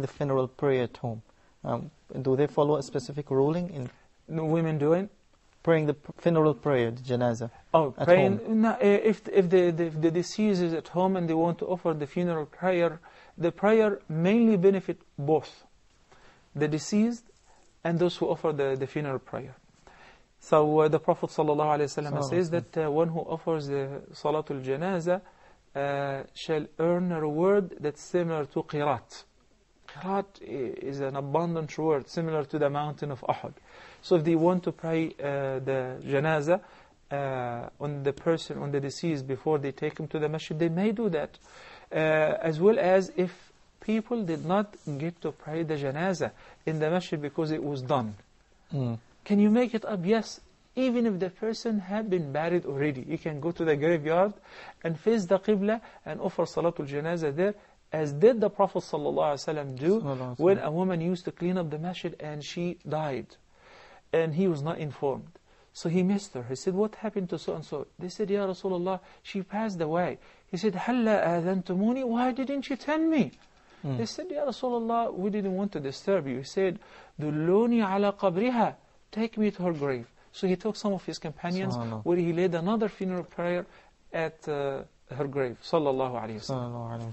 the funeral prayer at home, do they follow a specific ruling? No, women do it. Praying the funeral prayer, the janazah. Oh, at praying. Home. No, if the deceased is at home and they want to offer the funeral prayer, the prayer mainly benefit both, the deceased and those who offer the funeral prayer. So the Prophet sallallahu alaihi wasallam says that one who offers the Salatul Janazah shall earn a reward that's similar to Qirat. Qirat is an abundant reward, similar to the mountain of Ahud. So if they want to pray the janazah on the person, on the deceased, before they take him to the masjid, they may do that. As well as if people did not get to pray the janazah in the masjid because it was done. Mm. Can you make it up? Yes. Even if the person had been buried already, you can go to the graveyard and face the qibla and offer Salatul Janazah there, as did the Prophet ﷺ do when a woman used to clean up the masjid and she died. And he was not informed. So he missed her. He said, what happened to so-and-so? They said, Ya Rasulullah, she passed away. He said, Halla adhantumuni, why didn't you tell me? Mm. They said, Ya Rasulullah, we didn't want to disturb you. He said, Dulluni ala qabriha, take me to her grave. So he took some of his companions where he laid another funeral prayer at her grave. Sallallahu alaihi wasallam.